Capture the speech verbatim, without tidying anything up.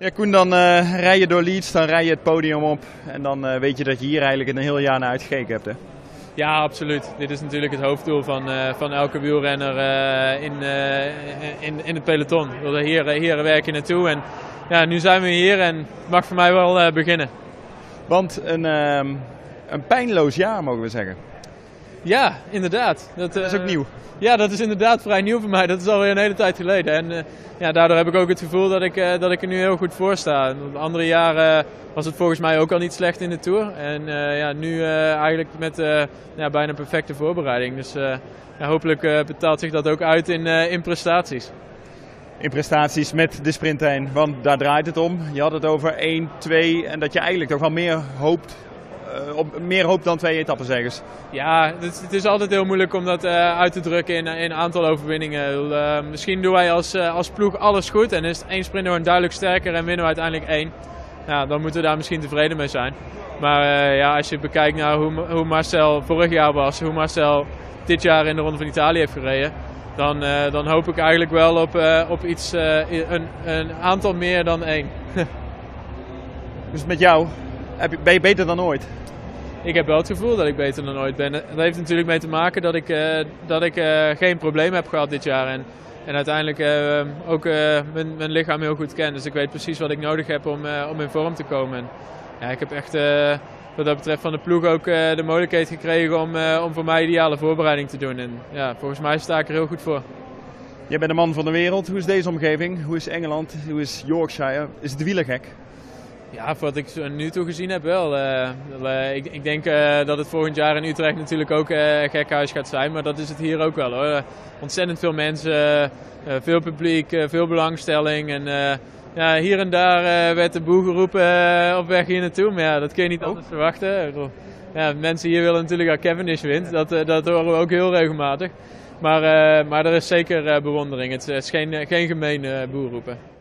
Ja, Koen, dan uh, rij je door Leeds, dan rij je het podium op en dan uh, weet je dat je hier eigenlijk een heel jaar naar uitgekeken hebt, hè? Ja, absoluut. Dit is natuurlijk het hoofddoel van, uh, van elke wielrenner uh, in, uh, in, in het peloton. Hier, hier werk je naartoe en ja, nu zijn we hier en het mag voor mij wel uh, beginnen. Want een, uh, een pijnloos jaar, mogen we zeggen. Ja, inderdaad. Dat, uh, dat is ook nieuw. Ja, dat is inderdaad vrij nieuw voor mij. Dat is alweer een hele tijd geleden. En uh, ja, daardoor heb ik ook het gevoel dat ik, uh, dat ik er nu heel goed voor sta. De andere jaren uh, was het volgens mij ook al niet slecht in de Tour. En uh, ja, nu uh, eigenlijk met uh, ja, bijna perfecte voorbereiding. Dus uh, ja, hopelijk uh, betaalt zich dat ook uit in, uh, in prestaties. In prestaties met de sprinttrein, want daar draait het om. Je had het over één, twee en dat je eigenlijk toch wel meer hoopt. Op meer hoop dan twee etappenzegers. Ja, het, het is altijd heel moeilijk om dat uh, uit te drukken in een aantal overwinningen. Uh, misschien doen wij als, uh, als ploeg alles goed en is één sprint gewoon duidelijk sterker en winnen we uiteindelijk één. Nou, dan moeten we daar misschien tevreden mee zijn. Maar uh, ja, als je bekijkt naar hoe, hoe Marcel vorig jaar was, hoe Marcel dit jaar in de Ronde van Italië heeft gereden, dan, uh, dan hoop ik eigenlijk wel op, uh, op iets, uh, een, een aantal meer dan één. Dus met jou? Ben je beter dan ooit? Ik heb wel het gevoel dat ik beter dan ooit ben. Dat heeft natuurlijk mee te maken dat ik, uh, dat ik uh, geen probleem heb gehad dit jaar. En, en uiteindelijk uh, ook uh, mijn, mijn lichaam heel goed ken. Dus ik weet precies wat ik nodig heb om, uh, om in vorm te komen. En, ja, ik heb echt uh, wat dat betreft van de ploeg ook uh, de mogelijkheid gekregen om, uh, om voor mij ideale voorbereiding te doen. En ja, volgens mij sta ik er heel goed voor. Jij bent de man van de wereld. Hoe is deze omgeving? Hoe is Engeland? Hoe is Yorkshire? Is het wielergek? Ja, voor wat ik er nu toe gezien heb wel. Uh, uh, ik, ik denk uh, dat het volgend jaar in Utrecht natuurlijk ook uh, gekhuis gaat zijn, maar dat is het hier ook wel hoor. Uh, ontzettend veel mensen, uh, uh, veel publiek, uh, veel belangstelling. En, uh, ja, hier en daar uh, werd de boel geroepen uh, op weg hier naartoe, maar ja, dat kun je niet anders verwachten. Ja, mensen hier willen natuurlijk dat Cavendish wint, dat, uh, dat horen we ook heel regelmatig. Maar, uh, maar er is zeker uh, bewondering, het is geen, geen gemeen uh, boelroepen.